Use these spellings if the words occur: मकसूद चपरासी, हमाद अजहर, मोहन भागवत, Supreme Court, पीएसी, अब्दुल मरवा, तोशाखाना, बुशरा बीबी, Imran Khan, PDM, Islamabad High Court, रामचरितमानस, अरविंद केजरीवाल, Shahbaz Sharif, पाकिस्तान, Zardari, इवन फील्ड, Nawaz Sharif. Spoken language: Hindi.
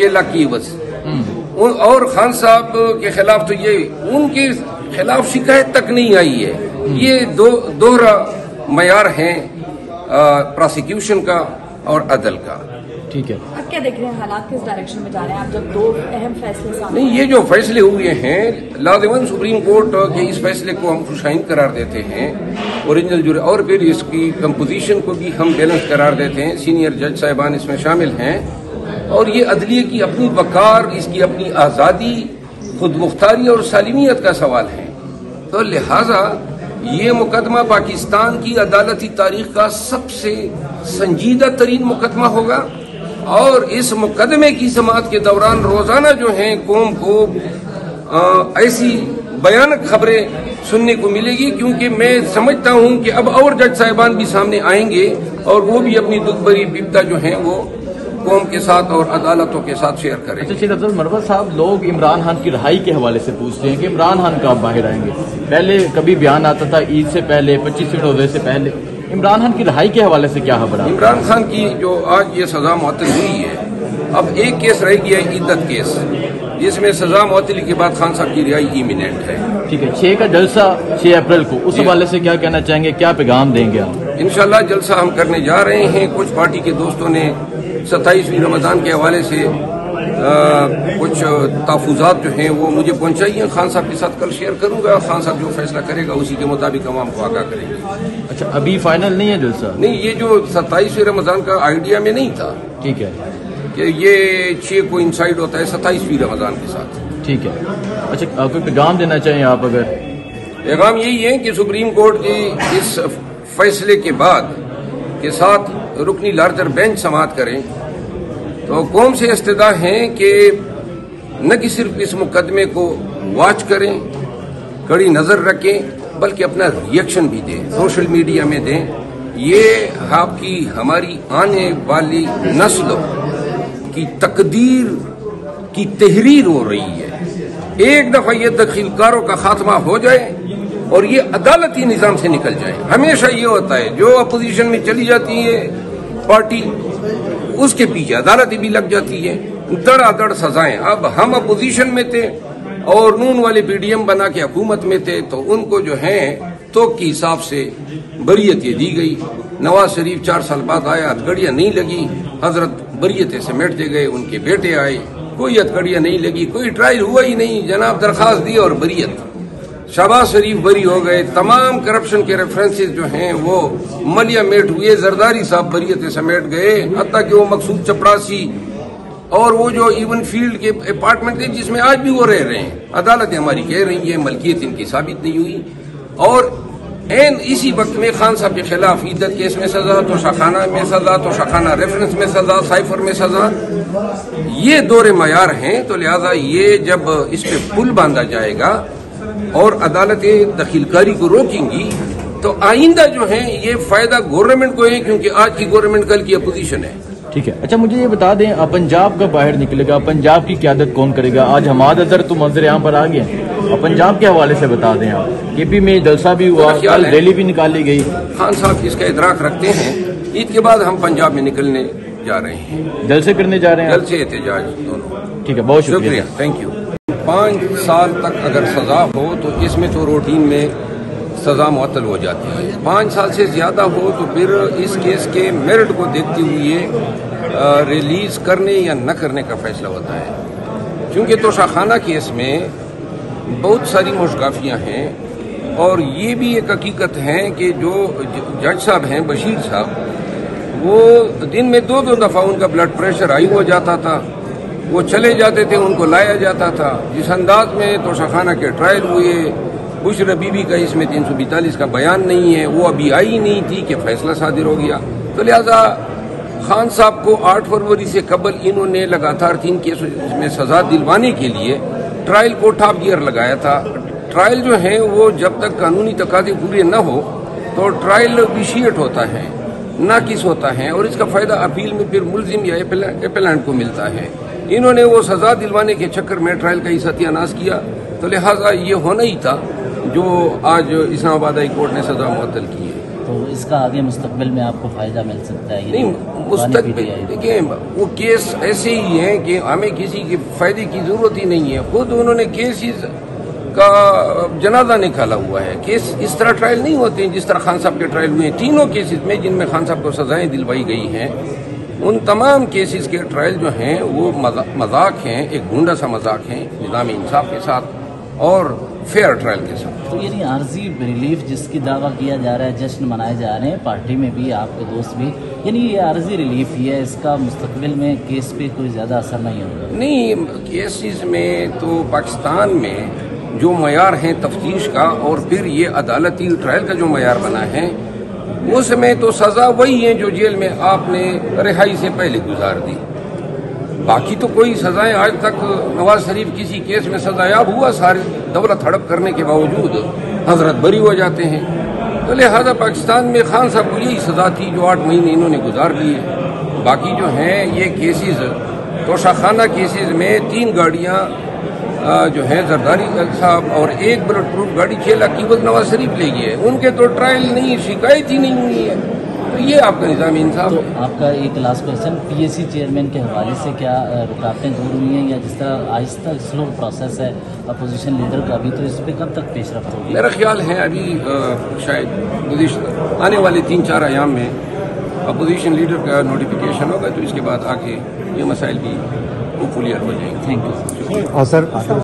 6 लाख की बस। और खान साहब के खिलाफ तो ये उनके खिलाफ शिकायत तक नहीं आई है। ये दोहरा मयार है प्रोसिक्यूशन का और अदल का। ठीक है, अब क्या देख रहे हैं हालात किस डायरेक्शन में जा रहे हैं आप जब दो अहम फैसले सामने? नहीं, ये जो फैसले हुए हैं लाजमन सुप्रीम कोर्ट के इस फैसले को हम खुशाइन करार देते हैं ओरिजिनल जुरी, और फिर इसकी कंपोजिशन को भी हम बैलेंस करार देते हैं। सीनियर जज साहिबान इसमें शामिल हैं और ये अदलिये की अपनी वकार, इसकी अपनी आज़ादी, खुद मुख्तारी और सालिमियत का सवाल है। तो लिहाजा ये मुकदमा पाकिस्तान की अदालती तारीख का सबसे संजीदा तरीन मुकदमा होगा और इस मुकदमे की समाअत के दौरान रोजाना जो है कौम को ऐसी भयानक खबरें सुनने को मिलेगी, क्योंकि मैं समझता हूं कि अब और जज साहिबान भी सामने आएंगे और वो भी अपनी दुख भरी बिपदा जो है वो कौम के साथ और अदालतों के साथ शेयर करेंगे। अच्छा अब्दुल मरवा साहब, लोग इमरान खान की रहाई के हवाले से पूछते हैं कि इमरान खान कब बाहर आएंगे? पहले कभी बयान आता था ईद से पहले, 25 रोजे से पहले। इमरान खान की रहाई के हवाले से क्या खबर है? इमरान खान की जो आज ये सजा मुअत्तल हुई है, अब एक केस रह गया है इद्दत केस, जिसमें सजा मुअत्तली के बाद खान साहब की रिहाई इमिनेंट है। ठीक है, 6 का जलसा 6 अप्रैल को, उस हवाले से क्या कहना चाहेंगे, क्या पैगाम देंगे आप? इंशाल्लाह जलसा हम करने जा रहे हैं। कुछ पार्टी के दोस्तों ने 27वीं रमजान के हवाले से कुछ तहफुजात जो हैं वो मुझे पहुंचाइए, खान साहब के साथ कल शेयर करूंगा। खान साहब जो फैसला करेगा उसी के मुताबिक हम आपको आगाह करेंगे। अच्छा, अभी फाइनल नहीं है जलसा? नहीं, ये जो 27वीं रमजान का आइडिया में नहीं था। ठीक है, कि ये 6 को इंसाइड होता है 27वीं रमजान के साथ। ठीक है, अच्छा कोई पैगाम देना चाहिए आप? अगर पैगाम यही है कि सुप्रीम कोर्ट की इस फैसले के बाद के साथ रुकनी लार्जर बेंच समाअत करें, तो कौम से इस्तदा है कि न कि सिर्फ इस मुकदमे को वॉच करें, कड़ी नजर रखें, बल्कि अपना रिएक्शन भी दें, सोशल मीडिया में दें। ये आपकी हमारी आने वाली नस्लों की तकदीर की तहरीर हो रही है। एक दफा ये दखीलकारों का खात्मा हो जाए और ये अदालती निज़ाम से निकल जाए। हमेशा ये होता है जो अपोजिशन में चली जाती है पार्टी, उसके पीछे अदालतें भी लग जाती है, दड़ादड़ सजाएं। अब हम अपोजिशन में थे और नून वाले पीडीएम बना के हुकूमत में थे, तो उनको जो है तो के हिसाब से बरियत ये दी गई। नवाज शरीफ 4 साल बाद आया, हथकड़ियाँ नहीं लगी, हजरत बरियत समेटते गए, उनके बेटे आए, कोई हथकड़ियाँ नहीं लगी, कोई ट्रायल हुआ ही नहीं, जनाब दरख्वास्त दी और बरियत। शहबाज शरीफ बरी हो गए, तमाम करप्शन के रेफरेंसेस जो हैं वो मलिया मेट हुए, जरदारी साहब बरीयत समेट गए, हत्ता कि वो मकसूद चपरासी और वो जो इवन फील्ड के अपार्टमेंट थे जिसमें आज भी वो रह रहे हैं, अदालतें हमारी कह रही हैं मलकियत इनकी साबित नहीं हुई। और एन इसी वक्त में खान साहब के खिलाफ इद्दत केस में सजा, तो शाखाना में सजा, तो शाखाना रेफरेंस में सजा, साइफर में सजा। ये दौरे मयार हैं, तो लिहाजा ये जब इस पे पुल बांधा जाएगा और अदालतें दखीलकारी को रोकेंगी, तो आइंदा जो है ये फायदा गवर्नमेंट को है, क्योंकि आज की गवर्नमेंट कल की अपोजिशन है। ठीक है, अच्छा मुझे ये बता दें पंजाब का बाहर निकलेगा, पंजाब की क्यादत कौन करेगा? आज हमाद अजहर तो मंजर यहाँ पर आ गए हैं, और पंजाब के हवाले से बता दें आप, यूपी में जलसा भी हुआ, कल रैली भी निकाली गई। खान साहब इसका इदराक रखते हैं, ईद के बाद हम पंजाब में निकलने जा रहे हैं, जलसे करने जा रहे हैं, जलसे एहतजाज दोनों। ठीक है, बहुत शुक्रिया, थैंक यू। 5 साल तक अगर सजा हो तो इसमें तो रूटीन में सजा मुअत्तल हो जाती है, 5 साल से ज़्यादा हो तो फिर इस केस के मेरिट को देखते हुए रिलीज़ करने या न करने का फैसला होता है। क्योंकि तोशाखाना केस में बहुत सारी मुशगाफियाँ हैं और ये भी एक हकीकत है कि जो जज साहब हैं बशीर साहब, वो दिन में 2-2 दफ़ा उनका ब्लड प्रेशर हाई हो जाता था, वो चले जाते थे, उनको लाया जाता था। जिस अंदाज में तोशाखाना के ट्रायल हुए, बुशरा बीबी का इसमें 342 का बयान नहीं है, वो अभी आई नहीं थी कि फैसला सादिर हो गया। तो लिहाजा खान साहब को 8 फरवरी से कबल इन्होंने लगातार 3 केसों में सजा दिलवाने के लिए ट्रायल को टॉप गियर लगाया था। ट्रायल जो है वो जब तक कानूनी तकाजे पूरे न हो तो ट्रायल विशिएट होता है, नाकिस होता है, और इसका फ़ायदा अपील में फिर मुलजिम या एपेलेंट को मिलता है। इन्होंने वो सजा दिलवाने के चक्कर में ट्रायल का ही सत्यानाश किया, तो लिहाजा ये होना ही था जो आज इस्लामाबाद हाई कोर्ट ने सजा मुअत्तल की है। तो इसका आगे मुस्तकबिल में आपको फ़ायदा मिल सकता है? नहीं, मुस्तकबिल देखिए वो केस ऐसे ही हैं कि हमें किसी के फ़ायदे की ज़रूरत ही नहीं है। खुद उन्होंने केस का जनाजा निकाला हुआ है। केस इस तरह ट्रायल नहीं होते हैं जिस तरह खान साहब के ट्रायल हुए हैं। तीनों केसेस में जिनमें खान साहब को सजाएं दिलवाई गई हैं, उन तमाम केसेस के ट्रायल जो हैं वो मजाक हैं, एक गुंडा सा मजाक हैं निज़ाम इंसाफ के साथ और फेयर ट्रायल के साथ। तो यानी आर्जी रिलीफ जिसकी दावा किया जा रहा है, जश्न मनाए जा रहे हैं, पार्टी में भी आपके दोस्त भी, यानी ये आर्जी रिलीफ ही है, इसका मुस्तकबिल में केस पे कोई ज़्यादा असर नहीं होगा? नहीं, केसेस में तो पाकिस्तान में जो मयार हैं तफ्तीश का और फिर ये अदालती ट्रायल का जो मयार बना है, उसमें तो सज़ा वही है जो जेल में आपने रिहाई से पहले गुजार दी। बाकी तो कोई सज़ाएं आज तक नवाज शरीफ किसी केस में सजायाब हुआ, सारी दौलत हड़प करने के बावजूद हजरत बरी हो जाते हैं। तो लिहाजा पाकिस्तान में खान साहब को यही सज़ा थी जो 8 महीने इन्होंने गुजार दिए। बाकी जो हैं ये केसेस, तोशाखाना केसेस में 3 गाड़ियाँ जो है जरदारी साहब और 1 बुलेट प्रूफ गाड़ी 6 लाख की कीमत नवाज शरीफ ले गई है। उनके तो ट्रायल नहीं, शिकायत ही नहीं हुई है। तो ये आपका निज़ाम इंसाफ। तो आपका एक लास्ट क्वेश्चन, पीएसी चेयरमैन के हवाले से क्या रुकावटें दूर हुई हैं या जिस तरह आहिस्ता स्लो प्रोसेस है अपोजिशन लीडर का भी, तो इस पर कब तक पेशरफ होगी? मेरा ख्याल है अभी शायद आने वाले 3-4 अयाम में अपोजिशन लीडर का नोटिफिकेशन होगा, तो इसके बाद आके ये मसाइल भी क्लियर हो जाएंगे। Thank you. और सर